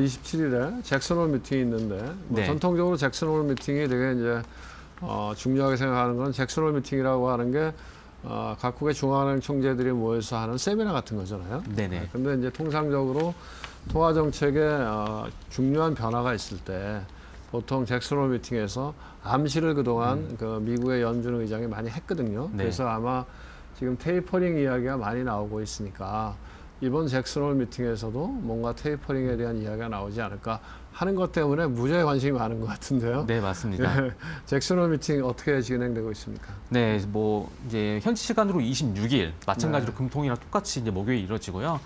27일에 잭슨홀 미팅이 있는데 뭐 네. 전통적으로 잭슨홀 미팅이 되게 이제 중요하게 생각하는 건 잭슨홀 미팅이라고 하는 게 각국의 중앙은행 총재들이 모여서 하는 세미나 같은 거잖아요. 네네. 근데 이제 통상적으로 통화 정책에 중요한 변화가 있을 때 보통 잭슨홀 미팅에서 암시를 그동안 그 미국의 연준 의장이 많이 했거든요. 네. 그래서 아마 지금 테이퍼링 이야기가 많이 나오고 있으니까 이번 잭슨홀 미팅에서도 뭔가 테이퍼링에 대한 이야기가 나오지 않을까 하는 것 때문에 무지하게 관심이 많은 것 같은데요. 네, 맞습니다. 예, 잭슨홀 미팅 어떻게 진행되고 있습니까? 네, 뭐 이제 현지 시간으로 26일 마찬가지로 네. 금통이랑 똑같이 이제 목요일 이뤄지고요.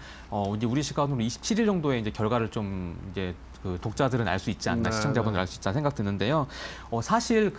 이제 우리 시간으로 27일 정도에 이제 결과를 좀 이제 그 독자들은 알 수 있지 않나, 네, 시청자분들 네. 알 수 있지 않나 생각 드는데요. 사실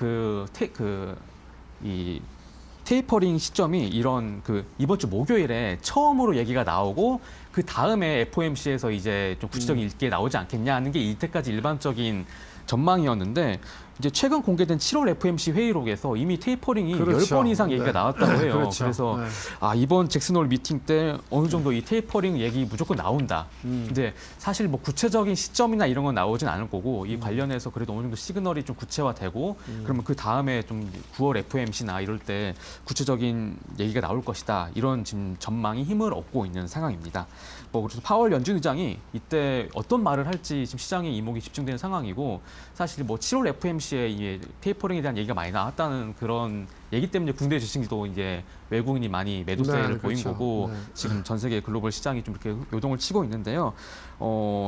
테이퍼링 시점이 이런 이번 주 목요일에 처음으로 얘기가 나오고 그 다음에 FOMC에서 이제 좀 구체적인 일기에 나오지 않겠냐 하는 게 이때까지 일반적인 전망이었는데 이제 최근 공개된 7월 FOMC 회의록에서 이미 테이퍼링이 그렇죠. 10번 이상 얘기가 네. 나왔다고 해요. 그렇죠. 그래서 네. 아, 이번 잭슨홀 미팅 때 어느 정도 이 테이퍼링 얘기 무조건 나온다. 근데 사실 뭐 구체적인 시점이나 이런 건 나오진 않을 거고 이 관련해서 그래도 어느 정도 시그널이 좀 구체화되고 그러면 그 다음에 좀 9월 FOMC나 이럴 때 구체적인 얘기가 나올 것이다. 이런 지금 전망이 힘을 얻고 있는 상황입니다. 뭐 그래서 파월 연준 의장이 이때 어떤 말을 할지 지금 시장에 이목이 집중되는 상황이고 사실 뭐 7월 FOMC 시에 테이퍼링에 대한 얘기가 많이 나왔다는 그런 얘기 때문에 국내 주식도 이제 외국인이 많이 매도세를 네, 보인 그렇죠. 거고 네. 지금 전 세계 글로벌 시장이 좀 이렇게 요동을 치고 있는데요.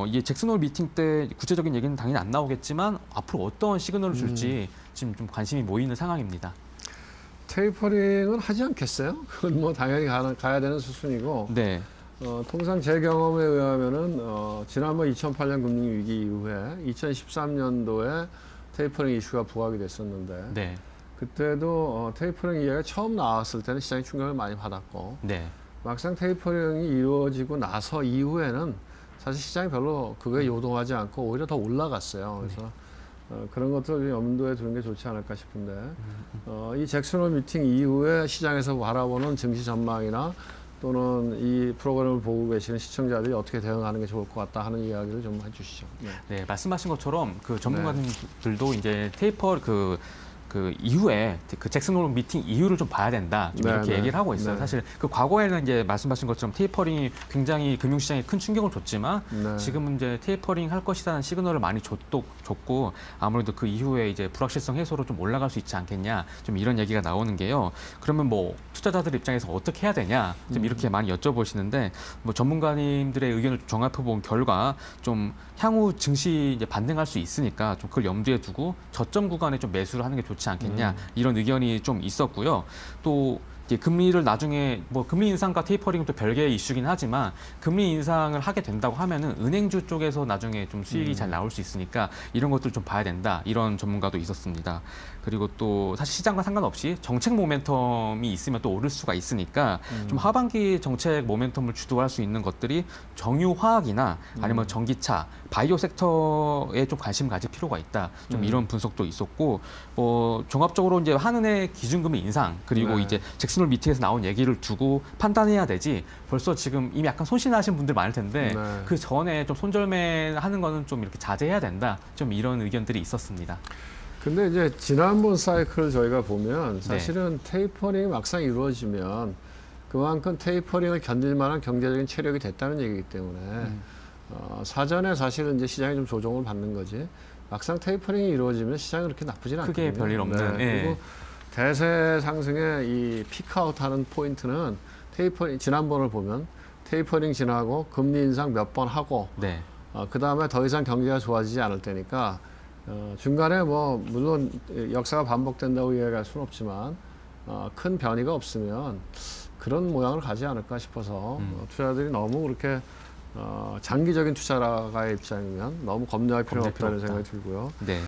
이게 잭슨홀 미팅 때 구체적인 얘기는 당연히 안 나오겠지만 앞으로 어떤 시그널을 줄지 지금 좀 관심이 모이는 상황입니다. 테이퍼링은 하지 않겠어요? 그건 뭐 당연히 가야 되는 수순이고. 네. 통상 제 경험에 의하면은 지난번 2008년 금융 위기 이후에 2013년도에 테이퍼링 이슈가 부각이 됐었는데 네. 그때도 테이퍼링 이야기가 처음 나왔을 때는 시장이 충격을 많이 받았고 네. 막상 테이퍼링이 이루어지고 나서 이후에는 사실 시장이 별로 그거에 요동하지 않고 오히려 더 올라갔어요. 그래서 네. 그런 것들을 염두에 두는 게 좋지 않을까 싶은데 이 잭슨홀 미팅 이후에 시장에서 바라보는 증시 전망이나 또는 이 프로그램을 보고 계시는 시청자들이 어떻게 대응하는 게 좋을 것 같다 하는 이야기를 좀 해주시죠. 네, 네 말씀하신 것처럼 그 전문가들도 네. 이제 테이퍼 이후에 그 잭슨홀 미팅 이유를 좀 봐야 된다. 좀 네, 이렇게 네. 얘기를 하고 있어요. 네. 사실 그 과거에는 이제 말씀하신 것처럼 테이퍼링이 굉장히 금융시장에 큰 충격을 줬지만 네. 지금은 이제 테이퍼링 할 것이라는 시그널을 많이 줬고 아무래도 그 이후에 이제 불확실성 해소로 좀 올라갈 수 있지 않겠냐. 좀 이런 얘기가 나오는 게요. 그러면 뭐 투자자들 입장에서 어떻게 해야 되냐. 좀 이렇게 많이 여쭤보시는데 뭐 전문가님들의 의견을 종합해 본 결과 좀 향후 증시 이제 반등할 수 있으니까 좀 그걸 염두에 두고 저점 구간에 좀 매수를 하는 게 좋지 않겠냐 이런 의견이 좀 있었고요. 또 이제 금리를 나중에 뭐 금리 인상과 테이퍼링은 또 별개의 이슈긴 하지만 금리 인상을 하게 된다고 하면은 은행주 쪽에서 나중에 좀 수익이 잘 나올 수 있으니까 이런 것들 좀 봐야 된다 이런 전문가도 있었습니다. 그리고 또 사실 시장과 상관없이 정책 모멘텀이 있으면 또 오를 수가 있으니까 좀 하반기 정책 모멘텀을 주도할 수 있는 것들이 정유화학이나 아니면 전기차, 바이오 섹터에 좀 관심 가질 필요가 있다. 좀 이런 분석도 있었고 종합적으로 이제 한은의 기준금리 인상 그리고 네. 이제 잭슨홀 미팅에서 나온 얘기를 두고 판단해야 되지 벌써 지금 이미 약간 손실하신 분들 많을 텐데 네. 그 전에 좀 손절매하는 거는 좀 이렇게 자제해야 된다. 좀 이런 의견들이 있었습니다. 근데 이제 지난번 사이클을 저희가 보면 사실은 네. 테이퍼링이 막상 이루어지면 그만큼 테이퍼링을 견딜 만한 경제적인 체력이 됐다는 얘기이기 때문에 사전에 사실은 이제 시장이 좀 조정을 받는 거지 막상 테이퍼링이 이루어지면 시장이 그렇게 나쁘진 않거든요. 크게 별일 없는. 네. 네. 그리고 대세 상승의 이 피크아웃하는 포인트는 테이퍼링 지난번을 보면 테이퍼링 지나고 금리 인상 몇 번 하고 네. 그다음에 더 이상 경제가 좋아지지 않을 때니까 중간에 뭐 물론 역사가 반복된다고 이야기할 수는 없지만 큰 변이가 없으면 그런 모양을 가지 않을까 싶어서 투자자들이 너무 그렇게 장기적인 투자가의 입장이면 너무 겁내할 필요는 없다는 생각이 들고요. 네.